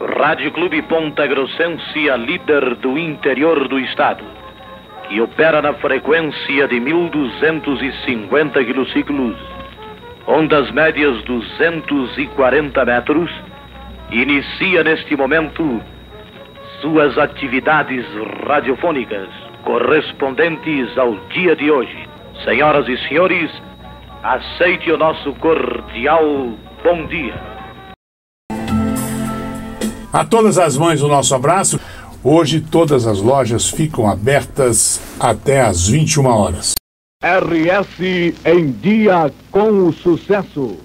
Rádio Clube Ponta Grossense, a líder do interior do estado, que opera na frequência de 1.250 quilociclos, ondas médias 240 metros, inicia neste momento suas atividades radiofônicas correspondentes ao dia de hoje. Senhoras e senhores, aceite o nosso cordial bom dia. A todas as mães, o nosso abraço. Hoje todas as lojas ficam abertas até às 21 horas. RS em dia com o sucesso.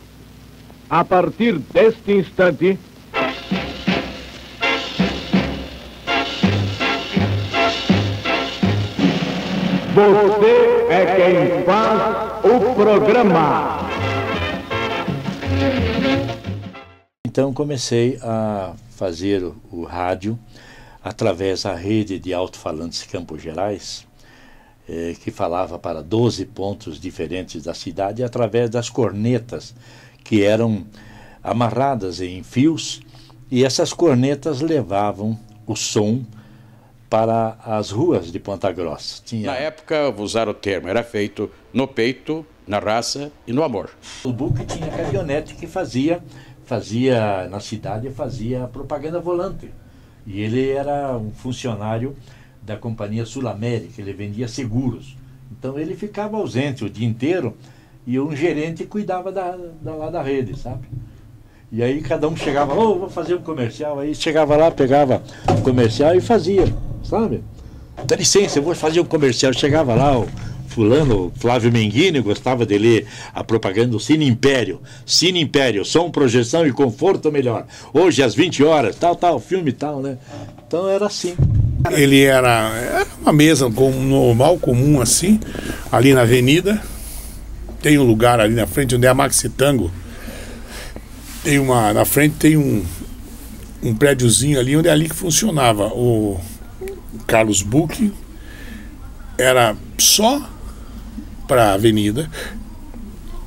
A partir deste instante... Você é quem faz o programa. Então comecei a fazer o rádio através da rede de alto-falantes Campo Gerais, que falava para 12 pontos diferentes da cidade, através das cornetas que eram amarradas em fios, e essas cornetas levavam o som para as ruas de Ponta Grossa. Na época, vou usar o termo, era feito no peito, na raça e no amor. O Bucchi tinha caminhonete que fazia na cidade, fazia propaganda volante. E ele era um funcionário da Companhia Sul-América, ele vendia seguros. Então ele ficava ausente o dia inteiro e um gerente cuidava lá da rede, sabe? E aí cada um chegava, vou fazer um comercial, aí chegava lá, pegava o comercial e fazia. Sabe? Dá licença, eu vou fazer um comercial. Chegava lá o fulano, o Flávio Menghini, gostava de ler a propaganda do Cine Império. Cine Império, som, projeção e conforto melhor. Hoje às 20 horas, tal, filme tal, né? Então era assim. Ele era uma mesa normal, comum assim, ali na avenida. Tem um lugar ali na frente onde é a Maxi Tango. Na frente tem um prédiozinho ali, onde é ali que funcionava o... Carlos Bucchi, era só para a avenida.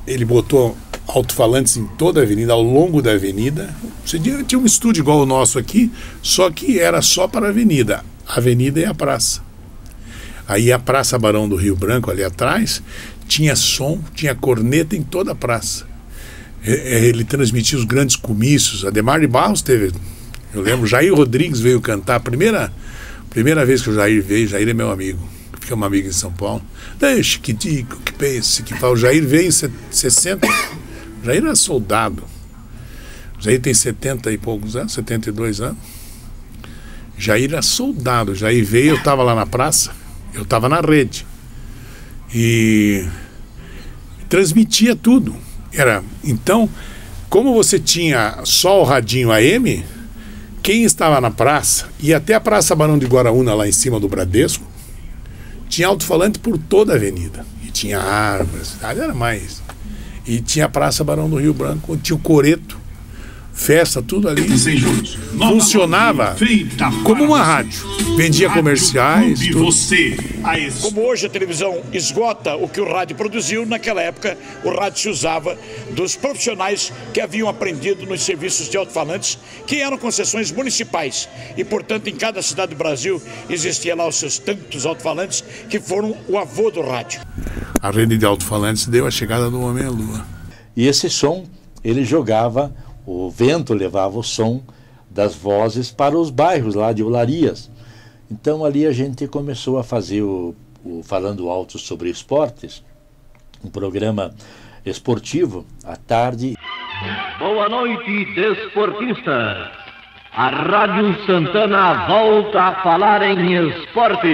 Ele botou alto-falantes em toda a avenida, ao longo da avenida. Você tinha um estúdio igual o nosso aqui, só que era só para a avenida. A avenida e a praça. Aí a Praça Barão do Rio Branco, ali atrás, tinha som, tinha corneta em toda a praça. Ele transmitia os grandes comícios. Ademar de Barros teve, eu lembro, Jair Rodrigues veio cantar a primeira vez que o Jair veio. Jair é meu amigo, fica um amigo em São Paulo. Deixe que digo, que pense, que fala. O Jair veio em 60. O Jair era soldado. O Jair tem 70 e poucos anos, 72 anos. Jair era soldado. O Jair veio, eu estava lá na praça, eu estava na rede. E transmitia tudo. Era, então, como você tinha só o radinho AM, quem estava na praça, e até a Praça Barão de Guaraúna, lá em cima do Bradesco, tinha alto-falante por toda a avenida. E tinha árvores, era mais. E tinha a Praça Barão do Rio Branco, tinha o coreto, festa, tudo ali. Funcionava como uma rádio. Vendia comerciais. Como hoje a televisão esgota o que o rádio produziu, naquela época o rádio se usava dos profissionais que haviam aprendido nos serviços de alto-falantes, que eram concessões municipais. E, portanto, em cada cidade do Brasil existia lá os seus tantos alto-falantes que foram o avô do rádio. A rede de alto-falantes deu a chegada do homem à lua. E esse som, ele jogava... O vento levava o som das vozes para os bairros lá de Olarias. Então ali a gente começou a fazer o Falando Alto sobre Esportes, um programa esportivo à tarde. Boa noite, desportista. A Rádio Santana volta a falar em esportes.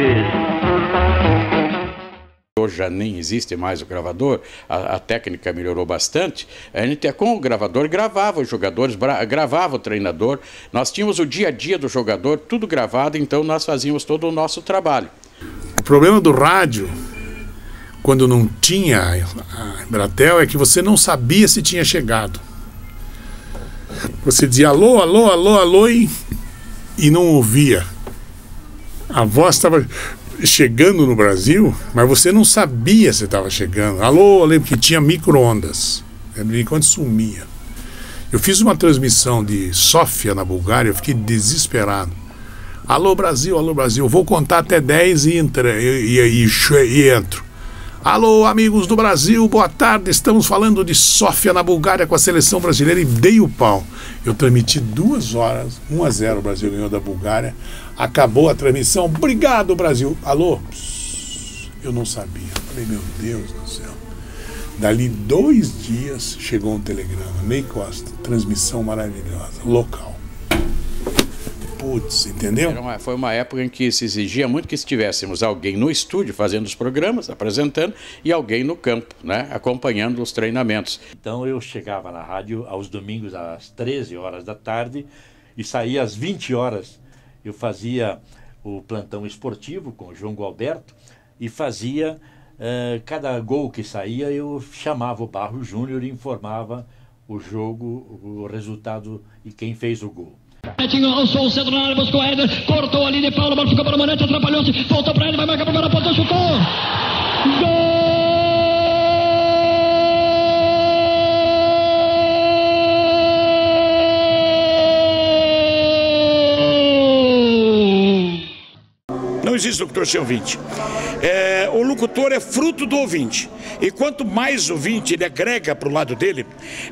Hoje já nem existe mais o gravador, a técnica melhorou bastante. A gente com o gravador gravava os jogadores, gravava o treinador. Nós tínhamos o dia a dia do jogador, tudo gravado, então nós fazíamos todo o nosso trabalho. O problema do rádio, quando não tinha a Embratel, é que você não sabia se tinha chegado. Você dizia alô, alô, alô, alô e não ouvia. A voz estava... chegando no Brasil, mas você não sabia se estava chegando. Alô, eu lembro que tinha micro-ondas. Quando sumia. Eu fiz uma transmissão de Sofia, na Bulgária, eu fiquei desesperado. Alô, Brasil, vou contar até 10 e entro. Alô, amigos do Brasil, boa tarde, estamos falando de Sofia, na Bulgária, com a seleção brasileira, e dei o pau. Eu transmiti 2 horas, 1-0, o Brasil ganhou da Bulgária, acabou a transmissão, obrigado, Brasil. Alô, eu não sabia, falei, meu Deus do céu. Dali 2 dias chegou um telegrama, Ney Costa, transmissão maravilhosa, local. Putz, entendeu? Foi uma época em que se exigia muito que estivéssemos alguém no estúdio fazendo os programas, apresentando, e alguém no campo, né, acompanhando os treinamentos. Então eu chegava na rádio aos domingos às 13 horas da tarde e saía às 20 horas. Eu fazia o plantão esportivo com o João Gualberto e fazia... cada gol que saía eu chamava o Barro Júnior e informava o jogo, o resultado e quem fez o gol. Betinho lançou o centro na área, buscou a Éder, cortou ali de Paulo, a bola ficou para o Manete, atrapalhou-se, voltou para ele, vai marcar a primeira ponta, chutou! Gol! Não existe locutor sem ouvinte. O locutor é fruto do ouvinte. E quanto mais ouvinte ele agrega para o lado dele,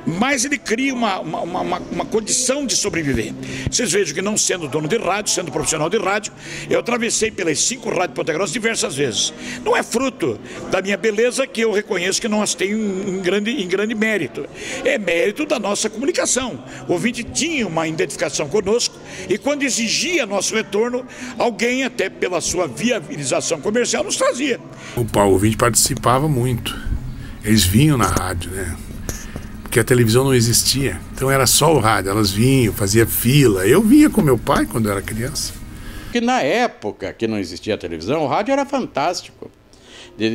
mais ele cria uma condição de sobreviver. Vocês vejam que, não sendo dono de rádio, sendo profissional de rádio, eu atravessei pelas 5 rádios Ponta Grossa diversas vezes. Não é fruto da minha beleza, que eu reconheço que não as tenho em grande mérito. É mérito da nossa comunicação. O ouvinte tinha uma identificação conosco e, quando exigia nosso retorno, alguém, até pelas sua viabilização comercial, nos trazia. O Paulo Vinte participava muito. Eles vinham na rádio, né? Porque a televisão não existia. Então era só o rádio. Elas vinham, fazia fila. Eu vinha com meu pai quando eu era criança. Porque na época que não existia a televisão, o rádio era fantástico.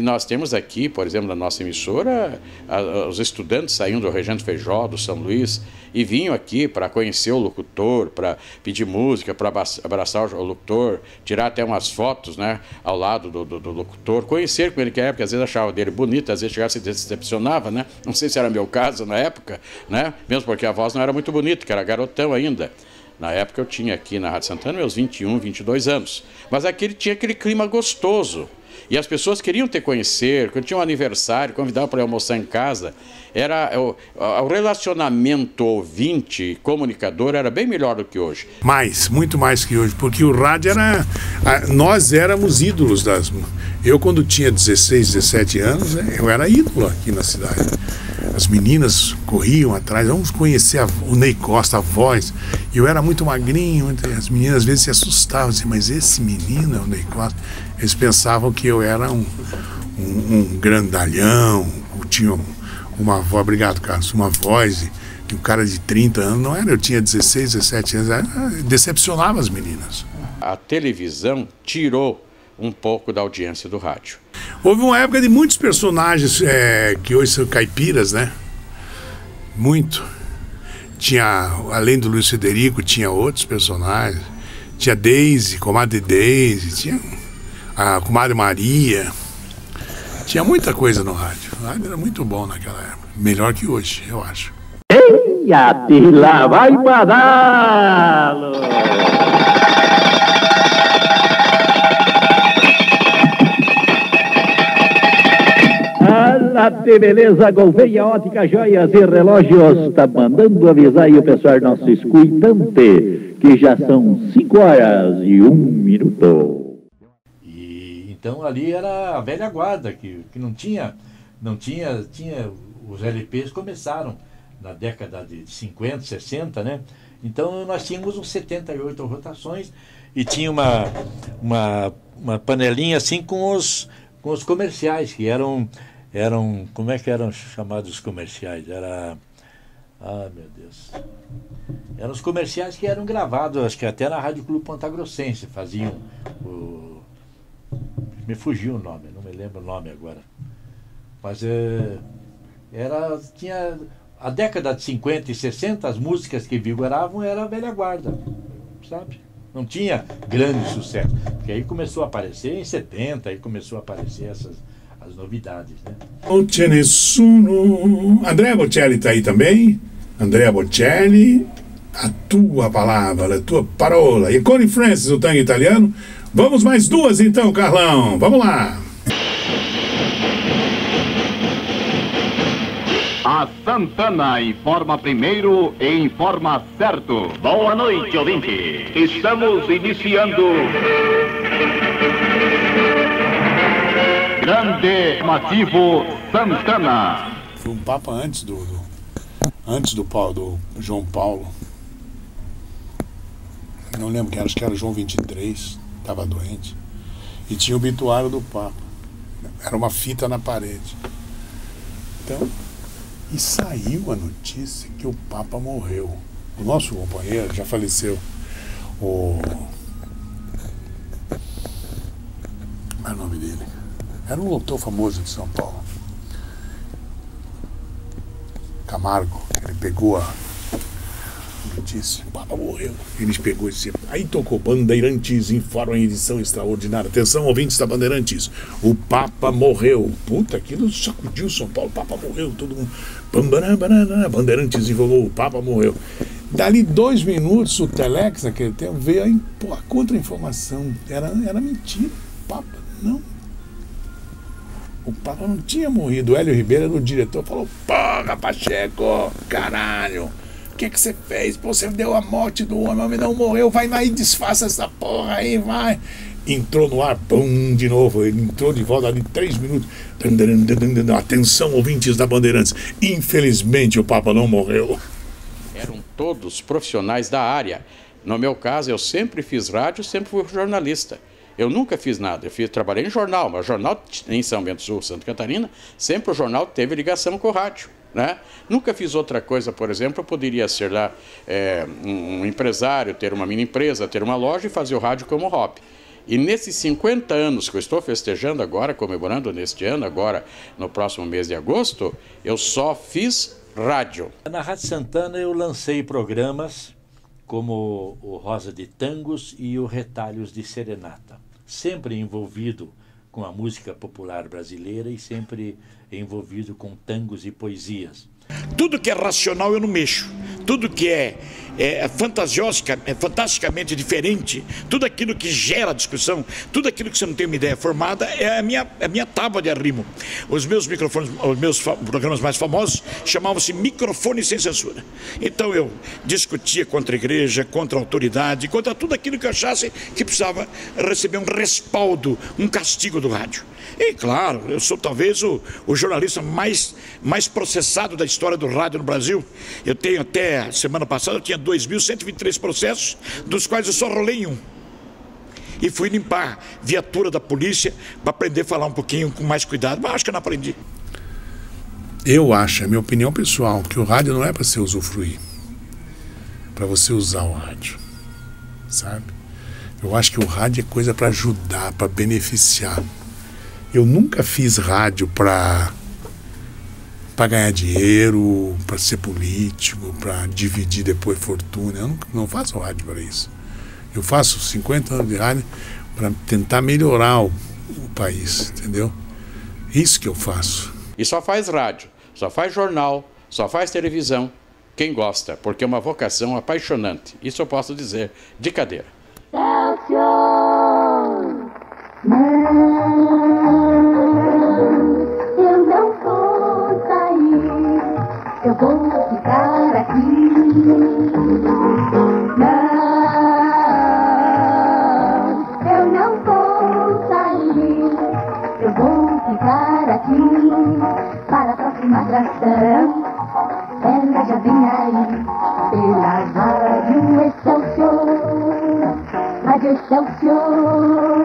Nós temos aqui, por exemplo, na nossa emissora, os estudantes saíam do Regente Feijó, do São Luís, e vinham aqui para conhecer o locutor, para pedir música, para abraçar o locutor, tirar até umas fotos, né, ao lado do locutor, conhecer como ele quer, porque às vezes achava dele bonito, às vezes chegava e se decepcionava, né? Não sei se era meu caso na época, né? Mesmo porque a voz não era muito bonita, que era garotão ainda. Na época eu tinha aqui na Rádio Santana meus 21, 22 anos, mas aqui ele tinha aquele clima gostoso. E as pessoas queriam te conhecer, quando tinha um aniversário, convidavam para almoçar em casa. Era o relacionamento ouvinte-comunicador era bem melhor do que hoje. Mais, muito mais que hoje, porque o rádio era... Nós éramos ídolos das... Eu, quando tinha 16, 17 anos, eu era ídolo aqui na cidade. As meninas corriam atrás, vamos conhecer o Ney Costa, a voz. Eu era muito magrinho, as meninas às vezes se assustavam, assim, mas esse menino é o Ney Costa. Eles pensavam que eu era um grandalhão, eu tinha uma voz, obrigado Carlos, uma voz de um cara de 30 anos, não era, eu tinha 16, 17 anos, decepcionava as meninas. A televisão tirou um pouco da audiência do rádio. Houve uma época de muitos personagens que hoje são caipiras, né? Muito. Tinha, além do Luiz Federico, tinha outros personagens. Tinha Daisy, comadre Daisy, tinha a comadre Maria. Tinha muita coisa no rádio. O rádio era muito bom naquela época. Melhor que hoje, eu acho. E a pila vai badalo! De beleza, Golveia, ótica, joias e relógios, tá mandando avisar aí o pessoal nosso escutante que já são 5h01. E então ali era a velha guarda que não tinha os LPs começaram na década de 50, 60, né? Então nós tínhamos uns 78 rotações e tinha uma panelinha assim com os comerciais que eram, como é que eram chamados os comerciais? Ah, meu Deus. Eram os comerciais que eram gravados, acho que até na Rádio Clube Ponta Grossense faziam o... Me fugiu o nome, não me lembro o nome agora. Mas tinha... A década de 50 e 60, as músicas que vigoravam era a velha guarda, sabe? Não tinha grande sucesso. Porque aí começou a aparecer em 70, aí começou a aparecer essas... as novidades, né? Andrea Bocelli está aí também, Andrea Bocelli, a tua palavra, a tua parola. E Cody Francis, o tango italiano. Vamos mais duas então, Carlão. Vamos lá. A Santana informa primeiro e informa certo. Boa noite, ouvinte. Estamos iniciando... Grande Mativo Santana. Foi um papa antes do João Paulo. Não lembro quem era, acho que era João XXIII. Estava doente. E tinha o obituário do papa. Era uma fita na parede. Então... E saiu a notícia que o Papa morreu. O nosso companheiro já faleceu. Qual é o nome dele? Era um locutor famoso de São Paulo. Camargo. Ele pegou a notícia. O Papa morreu. Eles pegou esse... Aí tocou Bandeirantes, informa em edição extraordinária. Atenção, ouvintes da Bandeirantes. O Papa morreu. Puta, aquilo sacudiu São Paulo. O Papa morreu, todo mundo... Bandeirantes informou, o Papa morreu. Dali 2 minutos, o Telex, naquele tempo, veio a contra-informação. Era mentira. O Papa não... O Papa não tinha morrido. O Hélio Ribeiro era o diretor. Falou, porra, Pacheco, caralho. O que você fez? Pô, você deu a morte do homem, o homem não morreu, vai lá e desfaça essa porra aí, vai. Entrou no ar, pum, de novo, ele entrou de volta ali 3 minutos. Atenção, ouvintes da Bandeirantes, infelizmente o Papa não morreu. Eram todos profissionais da área. No meu caso, eu sempre fiz rádio, sempre fui jornalista. Eu nunca fiz nada, trabalhei em jornal, mas jornal em São Bento do Sul, Santa Catarina, sempre o jornal teve ligação com o rádio. Né? Nunca fiz outra coisa, por exemplo, eu poderia ser lá um empresário, ter uma mini empresa, ter uma loja e fazer o rádio como hobby. E nesses 50 anos que eu estou festejando agora, comemorando neste ano, agora no próximo mês de agosto, eu só fiz rádio. Na Rádio Santana eu lancei programas como o Rosa de Tangos e o Retalhos de Serenata, sempre envolvido com a música popular brasileira e sempre envolvido com tangos e poesias. Tudo que é racional eu não mexo, tudo que é fantasticamente diferente, tudo aquilo que gera discussão, tudo aquilo que você não tem uma ideia formada é a minha tábua de arrimo. Os meus programas mais famosos chamavam-se Microfone Sem Censura. Então eu discutia contra a igreja, contra a autoridade, contra tudo aquilo que eu achasse que precisava receber um respaldo, um castigo do rádio. E claro, eu sou talvez o jornalista mais processado da história do rádio no Brasil. Eu tenho até semana passada, eu tinha 2.123 processos, dos quais eu só rolei em um. E fui limpar viatura da polícia para aprender a falar um pouquinho com mais cuidado, mas acho que eu não aprendi. Eu acho, é minha opinião pessoal, que o rádio não é para você usufruir, para você usar o rádio, sabe? Eu acho que o rádio é coisa para ajudar, para beneficiar. Eu nunca fiz rádio para ganhar dinheiro, para ser político, para dividir depois fortuna. Eu não faço rádio para isso. Eu faço 50 anos de rádio para tentar melhorar o país, entendeu? Isso que eu faço. E só faz rádio, só faz jornal, só faz televisão. Quem gosta, porque é uma vocação apaixonante. Isso eu posso dizer de cadeira. Eu vou ficar aqui. Não, eu não vou sair. Eu vou ficar aqui. Para a próxima atração, ela já vem aí. Pela Rádio Excelsior. Rádio Excelsior.